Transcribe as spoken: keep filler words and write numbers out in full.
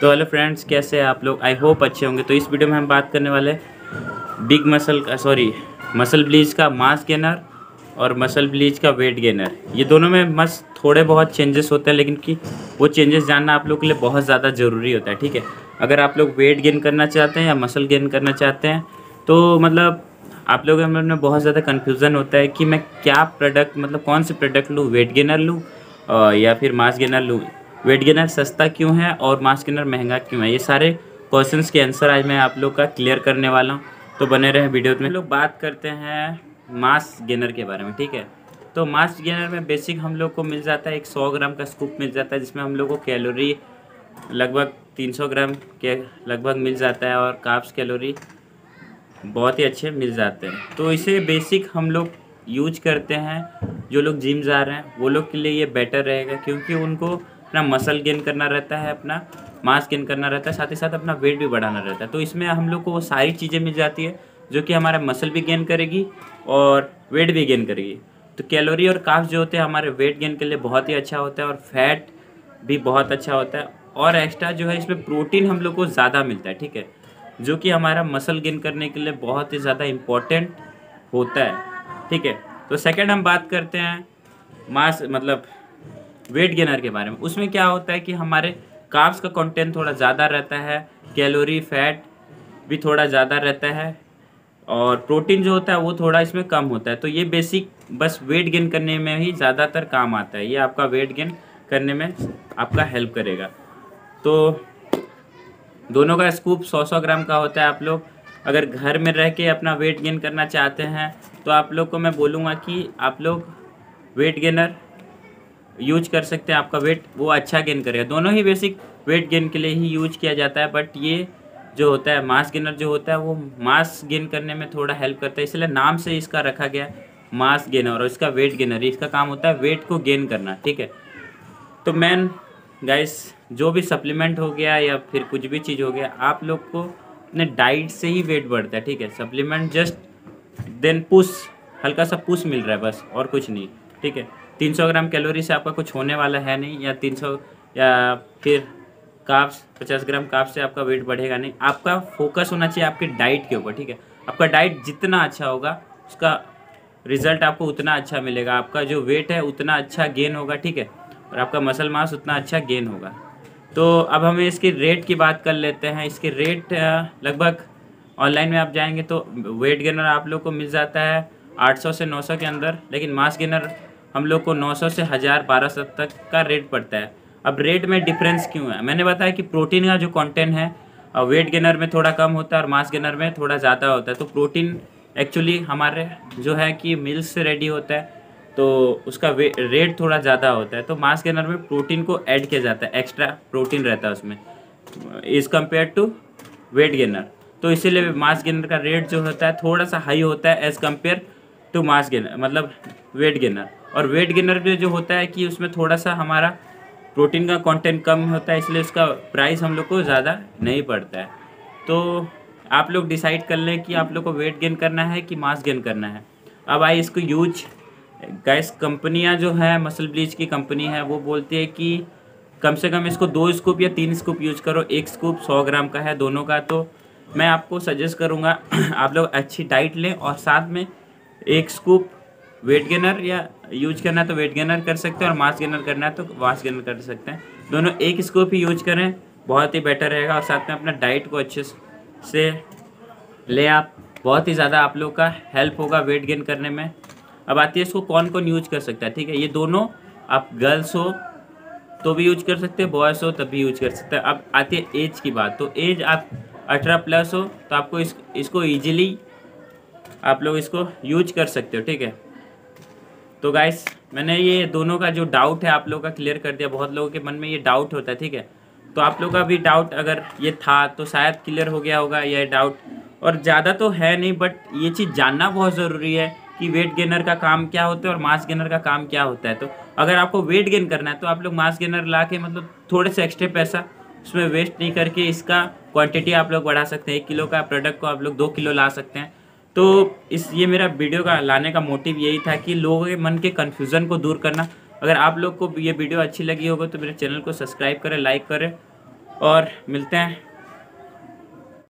तो hello friends, कैसे हैं आप लोग? आई होप अच्छे होंगे। तो इस वीडियो में हम बात करने वाले बिग मसल का सॉरी मसल ब्लीच का मास गेनर और मसल ब्लीच का वेट गेनर। ये दोनों में मस्त थोड़े बहुत चेंजेस होते हैं, लेकिन कि वो चेंजेस जानना आप लोग के लिए बहुत ज़्यादा ज़रूरी होता है। ठीक है, अगर आप लोग वेट गेन करना चाहते हैं या मसल गेन करना चाहते हैं तो मतलब आप लोगों में बहुत ज़्यादा कन्फ्यूज़न होता है कि मैं क्या प्रोडक्ट मतलब कौन से प्रोडक्ट लूँ, वेट गेनर लूँ या फिर मास गेनर लूँ। वेट गेनर सस्ता क्यों है और मास गेनर महंगा क्यों है? ये सारे क्वेश्चंस के आंसर आज मैं आप लोग का क्लियर करने वाला हूँ, तो बने रहे वीडियो में। लोग बात करते हैं मास गेनर के बारे में। ठीक है, तो मास गेनर में बेसिक हम लोग को मिल जाता है एक सौ ग्राम का स्कूप मिल जाता है, जिसमें हम लोग को कैलोरी लगभग तीन सौ ग्राम के लगभग मिल जाता है और कार्ब्स कैलोरी बहुत ही अच्छे मिल जाते हैं। तो इसे बेसिक हम लोग यूज करते हैं। जो लोग जिम जा रहे हैं वो लोग के लिए ये बेटर रहेगा, क्योंकि उनको अपना मसल गेन करना रहता है, अपना मास गेन करना रहता है, साथ ही साथ अपना वेट भी बढ़ाना रहता है। तो इसमें हम लोग को वो सारी चीज़ें मिल जाती है जो कि हमारा मसल भी गेन करेगी और वेट भी गेन करेगी। तो कैलोरी और कार्ब्स जो होते हैं हमारे वेट गेन के लिए बहुत ही अच्छा होता है और फैट भी बहुत अच्छा होता है, और एक्स्ट्रा जो है इसमें प्रोटीन हम लोग को ज़्यादा मिलता है। ठीक है, जो कि हमारा मसल गेन करने के लिए बहुत ही ज़्यादा इम्पोर्टेंट होता है। ठीक है, तो सेकंड हम बात करते हैं मास मतलब वेट गेनर के बारे में। उसमें क्या होता है कि हमारे कार्ब्स का कंटेंट थोड़ा ज़्यादा रहता है, कैलोरी फैट भी थोड़ा ज़्यादा रहता है और प्रोटीन जो होता है वो थोड़ा इसमें कम होता है। तो ये बेसिक बस वेट गेन करने में ही ज़्यादातर काम आता है, ये आपका वेट गेन करने में आपका हेल्प करेगा। तो दोनों का स्कूप सौ सौ ग्राम का होता है। आप लोग अगर घर में रह के अपना वेट गेन करना चाहते हैं तो आप लोग को मैं बोलूँगा कि आप लोग वेट गेनर यूज कर सकते हैं, आपका वेट वो अच्छा गेन करेगा। दोनों ही बेसिक वेट गेन के लिए ही यूज किया जाता है, बट ये जो होता है मास गेनर जो होता है वो मास गेन करने में थोड़ा हेल्प करता है, इसलिए नाम से इसका रखा गया मास गेनर और इसका वेट गेनर। इसका काम होता है वेट को गेन करना। ठीक है, तो मैन गाइस जो भी सप्लीमेंट हो गया या फिर कुछ भी चीज़ हो गया, आप लोग को अपने डाइट से ही वेट बढ़ता है। ठीक है, सप्लीमेंट जस्ट देन पुश, हल्का सा पुश मिल रहा है बस और कुछ नहीं। ठीक है, तीन सौ ग्राम कैलोरी से आपका कुछ होने वाला है नहीं, या तीन सौ या फिर कार्ब्स पचास ग्राम कार्ब्स से आपका वेट बढ़ेगा नहीं। आपका फोकस होना चाहिए आपके डाइट के ऊपर। ठीक है, आपका डाइट जितना अच्छा होगा उसका रिजल्ट आपको उतना अच्छा मिलेगा, आपका जो वेट है उतना अच्छा गेन होगा। ठीक है, और आपका मसल मास उतना अच्छा गेन होगा। तो अब हम इसके रेट की बात कर लेते हैं। इसके रेट लगभग ऑनलाइन में आप जाएंगे तो वेट गेनर आप लोग को मिल जाता है आठ सौ से नौ सौ के अंदर, लेकिन मास गेनर हम लोग को नौ सौ से हज़ार बारह सौ तक का रेट पड़ता है। अब रेट में डिफरेंस क्यों है? मैंने बताया कि प्रोटीन का जो कंटेंट है वेट गेनर में थोड़ा कम होता है और मास गेनर में थोड़ा ज़्यादा होता है। तो प्रोटीन एक्चुअली हमारे जो है कि मिल्स से रेडी होता है, तो उसका वे रेट थोड़ा ज़्यादा होता है। तो मास गेनर में प्रोटीन को ऐड किया जाता है, एक्स्ट्रा प्रोटीन रहता है उसमें is compare to weight gainer. तो इसीलिए मास गेनर का रेट जो होता है थोड़ा सा हाई होता है as compare to mass gainer मतलब वेट गेनर। और वेट गेनर में जो होता है कि उसमें थोड़ा सा हमारा प्रोटीन का कंटेंट कम होता है, इसलिए उसका प्राइस हम लोग को ज़्यादा नहीं पड़ता है। तो आप लोग डिसाइड कर लें कि आप लोग को वेट गेन करना है कि मास गेन करना है। अब आइए इसको यूज गाइस, कंपनियां जो है मसल ब्लीच की कंपनी है वो बोलती है कि कम से कम इसको दो स्कूप या तीन स्कूप यूज करो। एक स्कूप सौ ग्राम का है दोनों का। तो मैं आपको सजेस्ट करूंगा आप लोग अच्छी डाइट लें और साथ में एक स्कूप वेट गेनर या यूज करना है तो वेट गेनर कर सकते हैं और मास गेनर करना है तो मास गेनर कर सकते हैं। दोनों एक स्कूप ही यूज करें, बहुत ही बेटर रहेगा। और साथ में अपना डाइट को अच्छे से लें आप, बहुत ही ज़्यादा आप लोग का हेल्प होगा वेट गेन करने में। अब आती है इसको कौन कौन यूज कर सकता है। ठीक है, ये दोनों आप गर्ल्स हो तो भी यूज कर सकते हैं, बॉयज़ हो तब भी यूज कर सकते हैं। अब आती है एज की बात, तो एज आप अठारह प्लस हो तो आपको इस इसको ईजिली आप लोग इसको यूज कर सकते हो। ठीक है, तो गाइस मैंने ये दोनों का जो डाउट है आप लोगों का क्लियर कर दिया। बहुत लोगों के मन में ये डाउट होता है। ठीक है, तो आप लोग का भी डाउट अगर ये था तो शायद क्लियर हो गया होगा ये डाउट। और ज़्यादा तो है नहीं, बट ये चीज़ जानना बहुत ज़रूरी है कि वेट गेनर का काम क्या होता है और मास गेनर का काम क्या होता है। तो अगर आपको वेट गेन करना है तो आप लोग मास गेनर ला के मतलब थोड़े से एक्स्ट्रा पैसा उसमें वेस्ट नहीं करके इसका क्वांटिटी आप लोग बढ़ा सकते हैं। एक किलो का प्रोडक्ट को आप लोग दो किलो ला सकते हैं। तो इस ये मेरा वीडियो का लाने का मोटिव यही था कि लोगों के मन के कन्फ्यूज़न को दूर करना। अगर आप लोग को ये वीडियो अच्छी लगी होगी तो मेरे चैनल को सब्सक्राइब करें, लाइक करें और मिलते हैं।